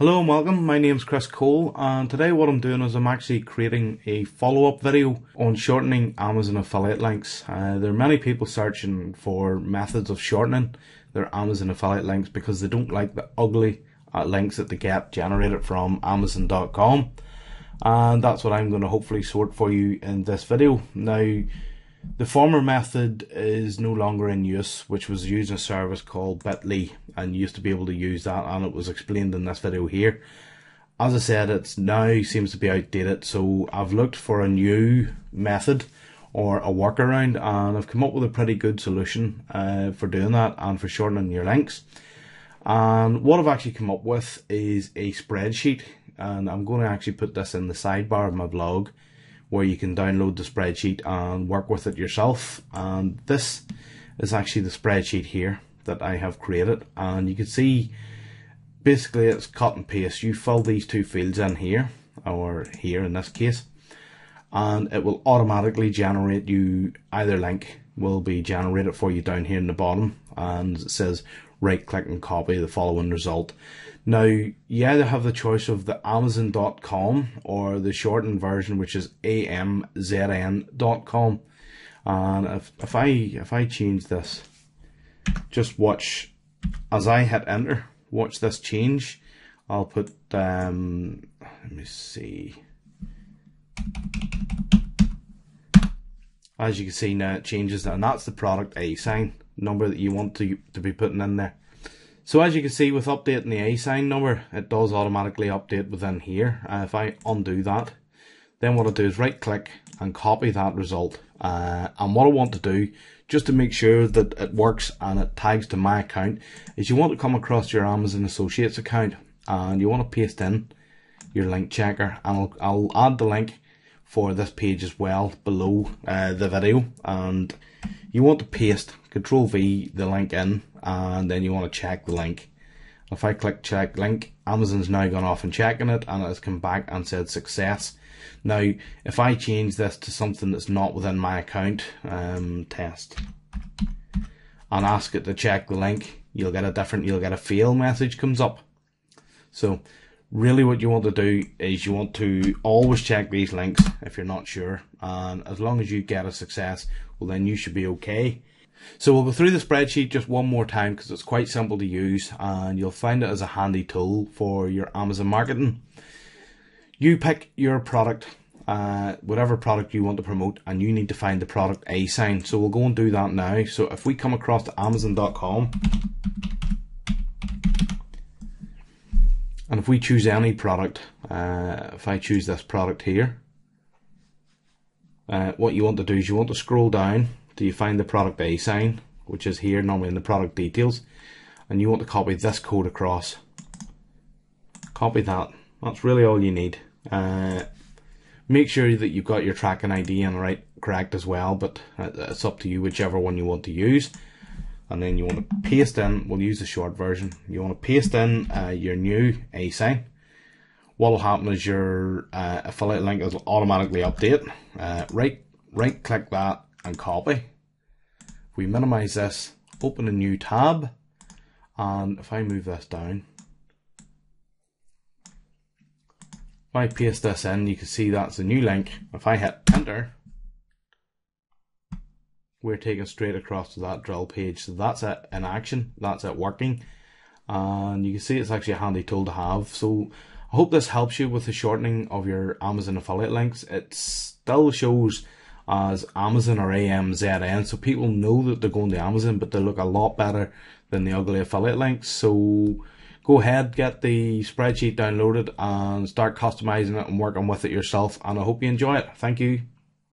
Hello and welcome, my name's Chris Cole, and today what I'm doing is I'm actually creating a follow-up video on shortening Amazon affiliate links. There are many people searching for methods of shortening their Amazon affiliate links because they don't like the ugly links that they get generated from Amazon.com, and that's what I'm going to hopefully sort for you in this video. Now, the former method is no longer in use, which was using a service called Bitly, and used to be able to use that, and it was explained in this video here. As I said, it now seems to be outdated, so I've looked for a new method or a workaround, and I've come up with a pretty good solution for doing that and for shortening your links. And what I've actually come up with is a spreadsheet, and I'm going to actually put this in the sidebar of my blog, where you can download the spreadsheet and work with it yourself. And this is actually the spreadsheet here that I have created, and you can see basically it's cut and paste. You fill these two fields in here, or here in this case, and it will automatically generate you, either link will be generated for you down here in the bottom, and it says right click and copy the following result. Now, you either have the choice of the Amazon.com or the shortened version, which is AMZN.com. And if I change this, just watch as I hit enter, watch this change. I'll put let me see. As you can see now, it changes, and that's the product ASIN number that you want to be putting in there. So as you can see, with updating the ASIN number, it does automatically update within here. If I undo that, then what I'll do is right click and copy that result. And what I want to do, just to make sure that it works and it tags to my account, is you want to come across your Amazon Associates account, and you want to paste in your link checker, and I'll add the link for this page as well below the video. And you want to paste, Control V, the link in, and then you want to check the link. If I click check link, Amazon's now gone off and checking it, and it has come back and said success. Now, if I change this to something that's not within my account, test, and ask it to check the link, you'll get a fail message comes up. So really what you want to do is you want to always check these links if you're not sure, and as long as you get a success, well then you should be okay. So we'll go through the spreadsheet just one more time because it's quite simple to use, and you'll find it as a handy tool for your Amazon marketing. You pick your product, whatever product you want to promote, and you need to find the product ASIN. So we'll go and do that now. So if we come across to Amazon.com, and if we choose any product, if I choose this product here, what you want to do is you want to scroll down till you find the product ASIN, which is here normally in the product details, and you want to copy this code across. Copy that. That's really all you need. Make sure that you've got your tracking ID and correct as well, but it's up to you whichever one you want to use. And then you want to paste in, we'll use the short version, you want to paste in your new ASIN. What will happen is your affiliate link will automatically update. Right click that and copy. If we minimize this, open a new tab, and if I move this down, if I paste this in, you can see that's the new link. If I hit enter, we're taken straight across to that drill page. So that's it in action, that's it working, and you can see it's actually a handy tool to have. So I hope this helps you with the shortening of your Amazon affiliate links. It still shows as Amazon or AMZN, so people know that they're going to Amazon, but they look a lot better than the ugly affiliate links. So go ahead, get the spreadsheet downloaded and start customizing it and working with it yourself, and I hope you enjoy it. Thank you.